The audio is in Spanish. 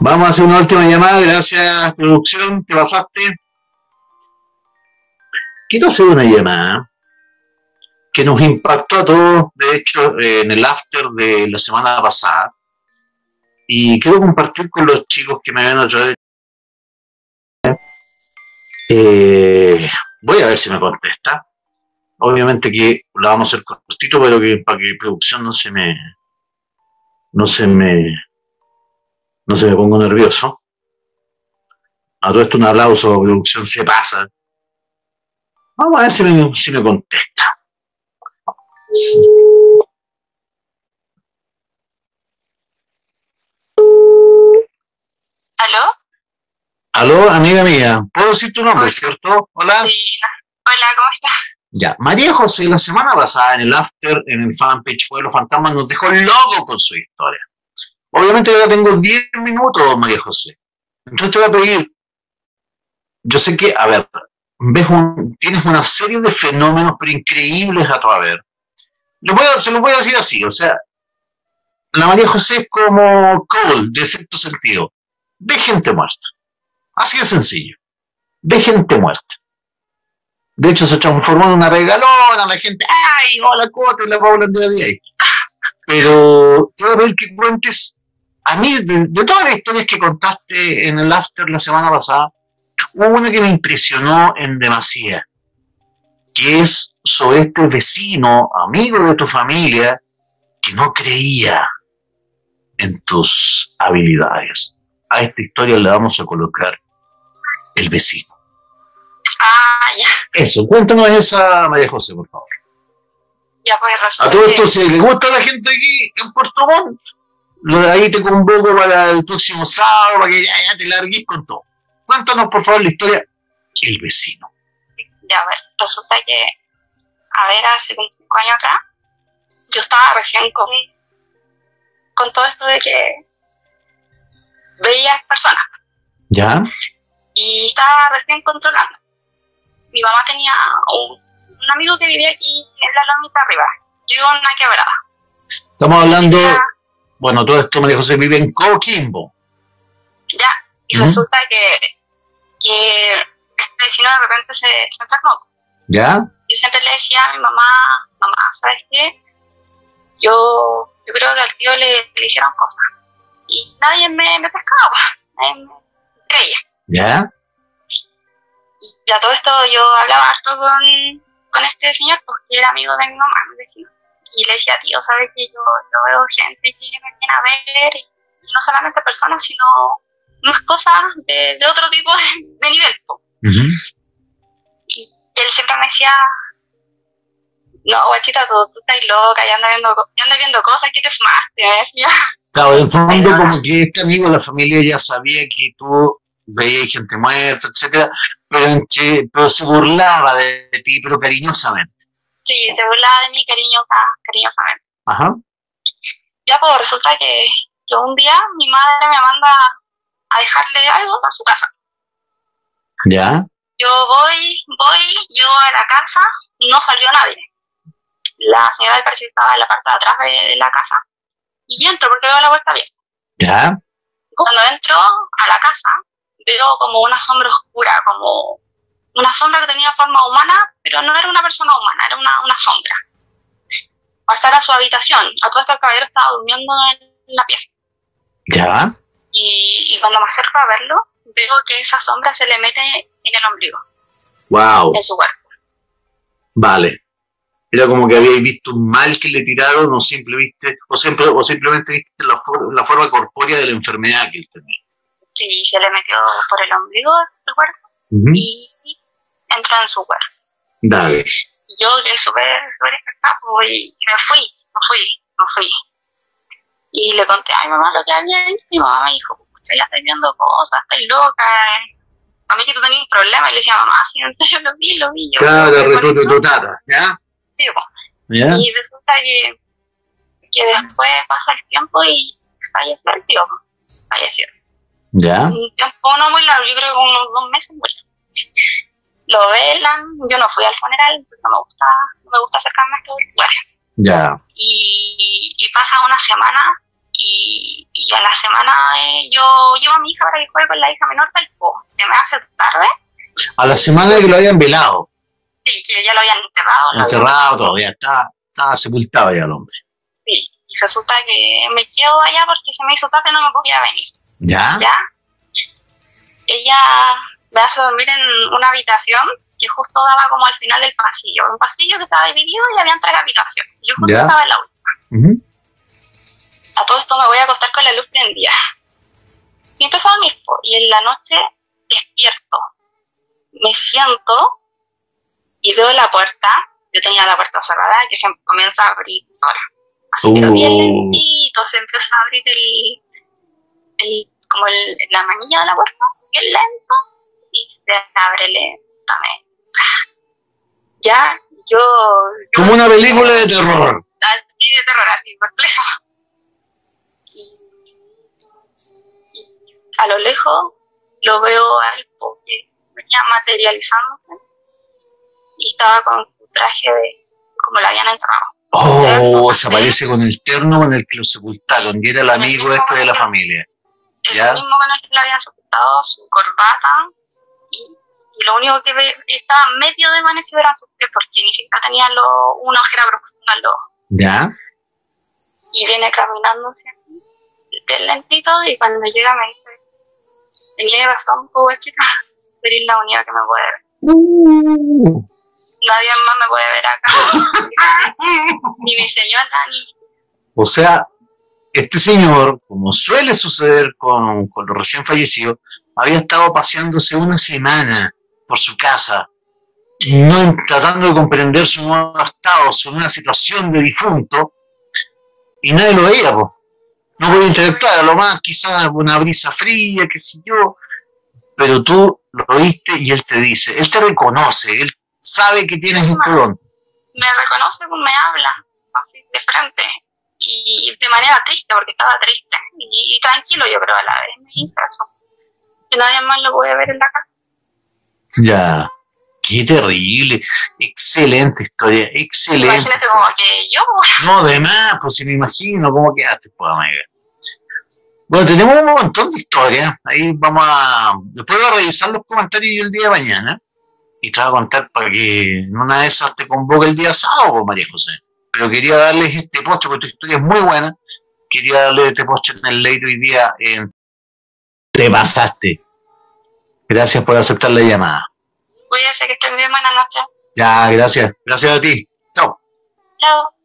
Vamos a hacer una última llamada. Gracias, producción. Te pasaste. Quiero hacer una llamada que nos impactó a todos, de hecho, en el after de la semana pasada. Y quiero compartir con los chicos que me ven a través de... voy a ver si me contesta. Obviamente que la vamos a hacer cortito, pero que para que producción no se me ponga nervioso. A todo esto un aplauso, producción se pasa. Vamos a ver si me contesta. Sí. ¿Aló? Aló, amiga mía. ¿Puedo decir tu nombre, cierto? Hola. Sí. Hola, ¿cómo estás? Ya, María José, la semana pasada en el after, en el fanpage Pueblo Fantasma, nos dejó loco con su historia. Obviamente yo ya tengo 10 minutos, María José. Entonces te voy a pedir, yo sé que, a ver, tienes una serie de fenómenos pero increíbles a tu haber. Se los voy a decir así, o sea, la María José es como Cole, de cierto sentido. Ve gente muerta. Así de sencillo. Ve gente muerta. De hecho, se transformó en una regalona, la gente, ¡ay, hola, Cote! Y la va hablando de ahí. Pero te voy a pedir que cuentes, a mí, de todas las historias que contaste en el after la semana pasada, hubo una que me impresionó en demasía, que es sobre este vecino, amigo de tu familia, que no creía en tus habilidades. A esta historia le vamos a colocar el vecino. Ah, ya. Eso, cuéntanos esa, María José, por favor. Ya, pues, Rosa, a todo esto, si le gusta a la gente aquí en Puerto Montt, ahí te convoco para el próximo sábado, para que ya te largues con todo. Cuéntanos, por favor, la historia El Vecino. Ya, a ver, resulta que, hace como 5 años atrás, yo estaba recién con todo esto de que veía personas. Ya. Y estaba recién controlando. Mi mamá tenía un amigo que vivía aquí en la lomita arriba. Yo vivo en una quebrada. Estamos hablando... Bueno, todo esto, María José, vive en Coquimbo. Ya, y resulta que este vecino de repente se enfermó. ¿Ya? Yo siempre le decía a mi mamá, mamá, ¿sabes qué? Yo creo que al tío le hicieron cosas. Y nadie me pescaba, nadie me creía. ¿Ya? Y a todo esto yo hablaba harto con este señor, porque era amigo de mi mamá, mi vecino. Y le decía, tío, ¿sabes que yo veo gente que me viene a ver? Y no solamente personas, sino unas cosas de otro tipo de nivel. Y él siempre me decía, no, guachita, tú estás loca, ya andas viendo cosas que te fumaste, ¿eh? Claro, en el fondo como que este amigo de la familia ya sabía que tú veías gente muerta, etcétera, pero se burlaba de ti, pero cariñosamente. Sí, se burlaba de mí cariñosamente. Ajá. Ya, pues resulta que yo un día mi madre me manda a dejarle algo a su casa. Ya. Yo llego a la casa, no salió nadie. La señora del parque estaba en la parte de atrás de la casa y entro porque veo la puerta abierta. Ya. Cuando entro a la casa, veo como una sombra oscura, como una sombra que tenía forma humana, pero no era una persona humana, era una sombra. Pasar a su habitación, a todo esto el caballero estaba durmiendo en la pieza. ¿Ya? Y cuando me acerco a verlo, veo que esa sombra se le mete en el ombligo. Wow. En su cuerpo. Vale. Era como que habíais visto un mal que le tiraron, o simplemente viste la forma corpórea de la enfermedad que él tenía. Sí, se le metió por el ombligo del cuerpo y entró en su cuerpo. Dale. Y yo quedé súper espectáculo y me fui. Y le conté a mi mamá lo que había visto y mi mamá me dijo, pucha, ya estás viendo cosas, estás loca. A mí que tú tenías un problema y le decía, mamá, si no sé, yo lo vi. Claro, la recuerdo tu tata, ¿ya? Sí, bueno. Y resulta que después pasa el tiempo y falleció el tío, falleció. ¿Ya? Un tiempo no muy largo, yo creo que unos 2 meses muy largo. Lo velan, yo no fui al funeral porque no me gusta acercarme a estos lugares. Ya. Y pasa una semana y Y a la semana yo llevo a mi hija para que juegue con la hija menor del po. Se me hace tarde. A la semana de que lo habían velado. Sí, que ya lo habían enterrado. Todavía estaba sepultado ya el hombre. Sí, y resulta que me quedo allá porque se me hizo tarde y no me podía venir. ¿Ya? ¿Ya? Ella me hace dormir en una habitación que justo daba como al final del pasillo. Un pasillo que estaba dividido y habían tres habitaciones. Yo justo estaba en la última. A todo esto me voy a acostar con la luz prendida. Y empezó a dormir. Y en la noche despierto. Me siento y veo la puerta. Yo tenía la puerta cerrada que se comienza a abrir ahora. Así, pero bien lentito se empieza a abrir la manilla de la puerta. Bien lento. Y se abre lentamente. Ya, yo... Como una película de terror. Así de terror, así perpleja. A lo lejos lo veo a él porque venía materializándose y estaba con su traje de como la habían entrado. Oh, se aparece con el terno con el que lo sepultaron y era el amigo este de la familia. El mismo con el que lo habían sepultado, su corbata y lo único que estaba medio desvanecido eran sus pies porque ni siquiera tenía una ojera profunda al ojo. Ya. Y viene caminándose así, bien lentito y cuando llega me dice: tenía razón, pobre chica, pero es la única que me puede ver. Nadie más me puede ver acá. Ni mi señora, ni... O sea, este señor, como suele suceder con los recién fallecidos, había estado paseándose una semana por su casa, no tratando de comprender su nuevo estado, su nueva situación de difunto, y nadie lo veía, pues. No podía interactuar, a lo más quizás una brisa fría, qué sé yo, pero tú lo oíste y él te dice, él te reconoce, él sabe que tienes un perdón. Me reconoce, pues me habla, así de frente, y de manera triste, porque estaba triste, y tranquilo yo creo a la vez, me hizo eso, que nadie más lo voy a ver en la casa. Ya, qué terrible, excelente historia, excelente. Imagínate como que yo... No, de más, pues si me imagino cómo quedaste, pues amiga. Bueno, tenemos un montón de historias. Ahí vamos a... Después voy a revisar los comentarios el día de mañana. Y te voy a contar para que en una de esas te convoque el día sábado, María José. Pero quería darles este postre, porque tu historia es muy buena. Quería darle este postre en el late hoy día. Te pasaste. Gracias por aceptar la llamada. Cuídense, que estén bien, buenas noches. Ya, gracias. Gracias a ti. Chao. Chao.